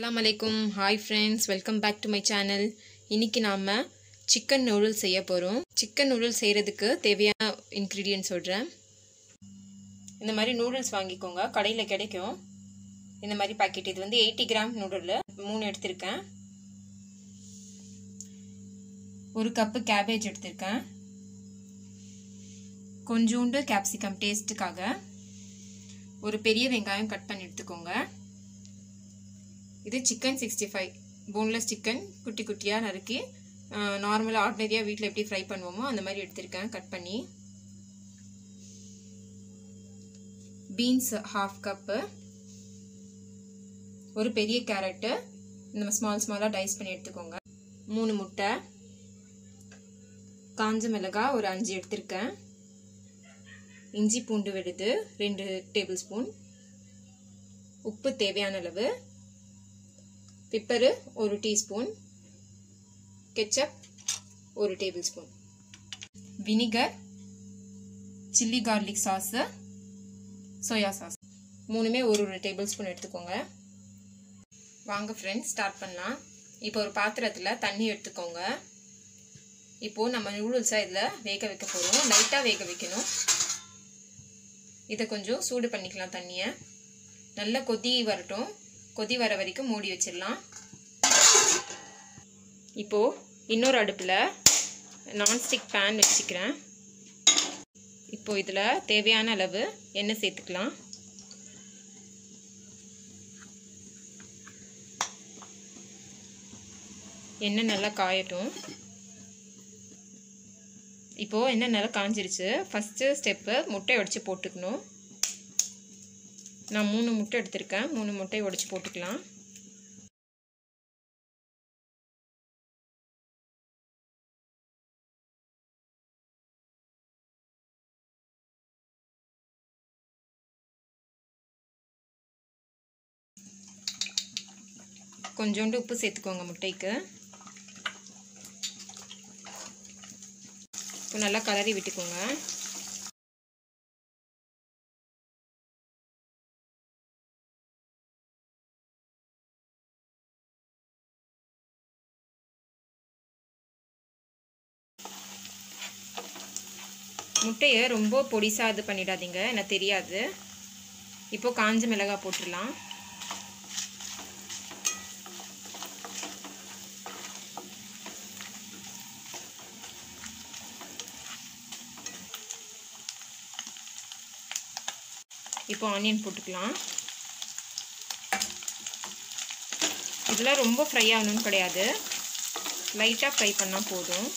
Assalamualaikum, hi friends, welcome back to my channel. इनिकी नाम्मा chicken noodles செய்ய போறோம். Chicken noodles செய்யறதுக்கு தேவையான ingredients சொல்றேன். இந்த மாதிரி noodles வாங்கிக்கோங்க, கடையில கிடைக்கும். இந்த மாதிரி பாக்கெட் இது வந்து 80 கிராம் noodle 3 எடுத்துர்க்கேன். 1 கப் cabbage எடுத்துர்க்கேன். கொஞ்சூண்டு capsicum tasteக்காக ஒரு பெரிய வெங்காயம் கட் பண்ணி எடுத்துக்கோங்க. இது chicken 65 boneless chicken குட்டி குட்டியா நறுக்கி நார்மலா ஆர்டினரியா வீட்ல எப்படி ஃப்ரை பண்ணுவோமோ அந்த மாதிரி எடுத்துர்க்கேன் கட் பண்ணி beans 1/2 கப் ஒரு பெரிய கேரட் நம்ம ஸ்மால் டைஸ் பண்ணி எடுத்துக்கோங்க 3 முட்டை காஞ்ச மிளகாய் ஒரு 5 எடுத்துர்க்கேன் இஞ்சி பூண்டு விழுது 2 டேபிள்ஸ்பூன் உப்பு தேவையான அளவு पिपर और टीस्पून केचप और tablespoon vinegar chilli garlic sauce soya sauce மூணுமே ஒரு டேபிள்ஸ்பூன் எடுத்துக்கோங்க வாங்க फ्रेंड्स ஸ்டார்ட் பண்ணலாம் இப்போ ஒரு பாத்திரத்துல தண்ணி எடுத்துக்கோங்க இப்போ நம்ம நூடுல்ஸ் இதல வேக வைக்க போறோம் லைட்டா வேக வைக்கணும் இத கொஞ்சம் சூடு பண்ணிக்கலாம் தண்ணியை நல்ல கொதி வரட்டும் கொதி வர வரைக்கும் மூடி வச்சிரலாம் இப்போ இன்னொரு அடுப்புல நான் ஸ்டிக் pan வச்சிக்கிறேன் இப்போ இதல தேவையான அளவு எண்ணெய் சேர்த்துக்கலாம் எண்ணெய் நல்லா காயட்டும் இப்போ எண்ணெய் நல்லா காஞ்சிருச்சு ஃபர்ஸ்ட் ஸ்டெப் முட்டை உடைச்சு போட்டுக்கணும் நான் 3 முட்டை எடுத்துர்க்கேன் 3 முட்டை உடைச்சு போட்டுக்கலாம் கொஞ்சோண்டு உப்பு சேர்த்துக்கோங்க முட்டைக்கு நல்லா கலரி விட்டுக்கோங்க முட்டையை ரொம்ப பொடிசா இது பண்ணிடாதீங்க எனக்கு தெரியாது இப்போ காஞ்ச மிளகாய் போட்டுறலாம் இப்போ ஆனியன் போட்டுக்கலாம் இதெல்லாம் ரொம்ப ஃப்ரை ஆகணும் கிடையாது லைட்டா ஃப்ரை பண்ணா போதும்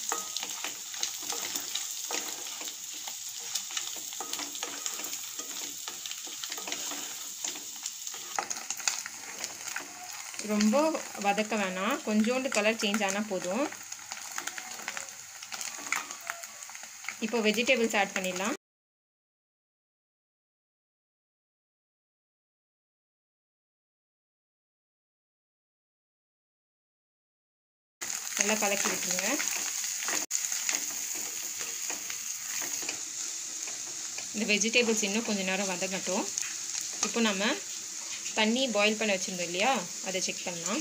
ரொம்ப வதக்க வேணாம் கொஞ்சோண்டு கலர் சேஞ்ச் ஆனா போதும் இப்போ வெஜிடபிள்ஸ் ஆட் பண்ணிடலாம் நல்லா கலக்கி விட்டுருங்க இந்த வெஜிடபிள்ஸ் இன்னும் கொஞ்ச நேரம் வதங்கட்டும் இப்போ நம்ம தண்ணி பாயில் பண்ண வச்சிருந்தோம் இல்லையா அதை செக் பண்ணலாம்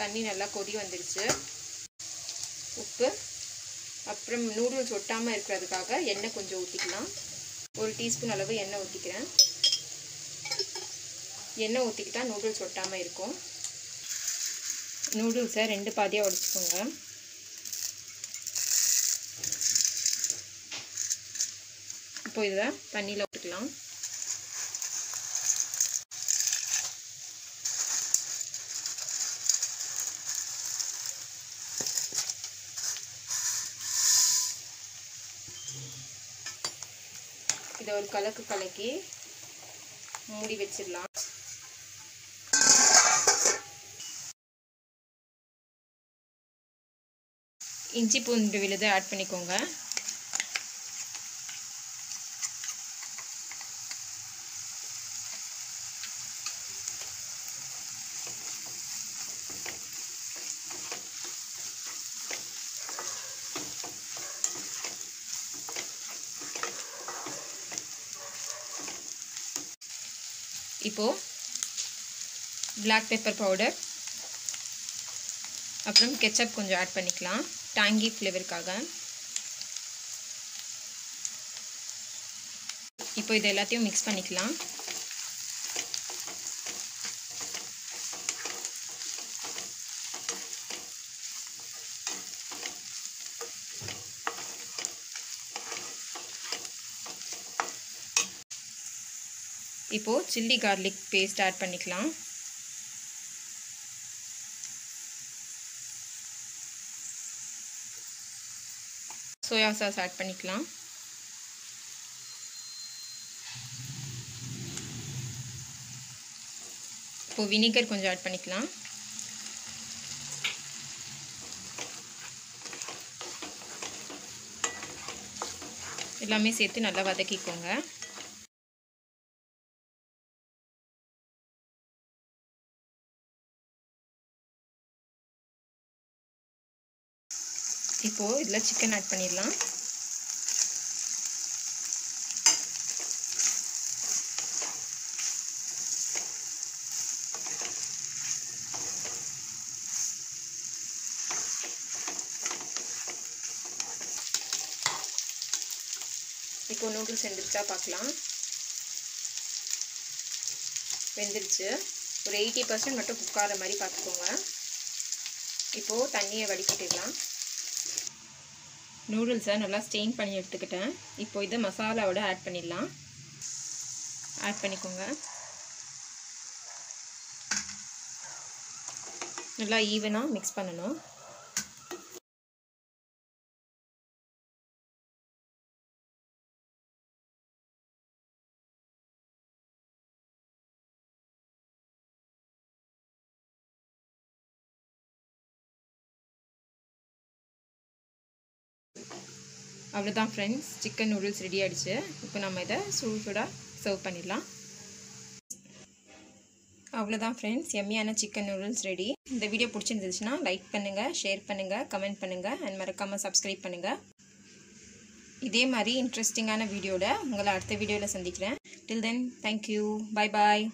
தண்ணி நல்லா கொதி வந்துருச்சு உப்பு அப்புறம் நூடுல்ஸ் ஒட்டாம இருக்கிறதுக்காக எண்ணெய் கொஞ்சம் ஊத்திக்கலாம் ஒரு டீஸ்பூன் அளவு எண்ணெய் ஊத்திக்கிறேன் எண்ணெய் ஊத்திக்கிட்டா நூடுல்ஸ் ஒட்டாம இருக்கும் நூடுல்ஸை 2 பாதியா உடைச்சுக்கோங்க இப்போ இத தண்ணில ஊத்திக்கலாம் இத ஒரு கலக்கி மூடி வச்சிரலாம் இஞ்சி பூண்டு விழுதை ஆட் பண்ணிக்கோங்க. இப்போ black pepper powder அப்புறம் கெச்சப் கொஞ்சம் ஆட் பண்ணிக்கலாம் டாங்கி ஃப்ளேவருக்காக. இப்போ இது எல்லாத்தையும் மிக்ஸ் பண்ணிக்கலாம். இப்போ சில்லி கார்லிக் பேஸ்ட் ஆட் பண்ணிக்கலாம். सोया सॉस ऐड பண்ணிக்கலாம். இப்போ வினிகர் கொஞ்சம் ऐड பண்ணிக்கலாம். எல்லாமே சேர்த்து நல்லா வதக்கிக்கோங்க. இப்போ இதில் சிக்கன் ஆட் பண்ணிடலாம். இப்போ நூடுல்ஸ் வெந்துருச்சா பார்க்கலாம். வெந்துருச்சு. ஒரு 80% மட்டும் குக் ஆகிற மாதிரி பார்த்துக்கோங்க. இப்போது தண்ணியை வடிகட்டிடலாம். நூடுல்ஸை நல்லா ஸ்டெயின் பண்ணி எடுத்துக்கிட்டேன். இப்போ இதை மசாலாவோட ஆட் பண்ணிடலாம். ஆட் பண்ணிக்கோங்க. நல்லா ஈவனாக மிக்ஸ் பண்ணணும். அவ்வளோதான் ஃப்ரெண்ட்ஸ், சிக்கன் நூடுல்ஸ் ரெடி ஆகிடுச்சு. இப்போ நம்ம இதை சூடாக சர்வ் பண்ணிடலாம். அவ்வளோதான் ஃப்ரெண்ட்ஸ், எம்மியான சிக்கன் நூடுல்ஸ் ரெடி. இந்த வீடியோ பிடிச்சிருந்துச்சுன்னா லைக் பண்ணுங்கள், ஷேர் பண்ணுங்கள், கமெண்ட் பண்ணுங்கள் அண்ட் மறக்காமல் சப்ஸ்கிரைப் பண்ணுங்கள். இதே மாதிரி இன்ட்ரெஸ்டிங்கான வீடியோவில் உங்களை அடுத்த வீடியோவில் சந்திக்கிறேன். டில் தென், தேங்க்யூ, பாய் பாய்.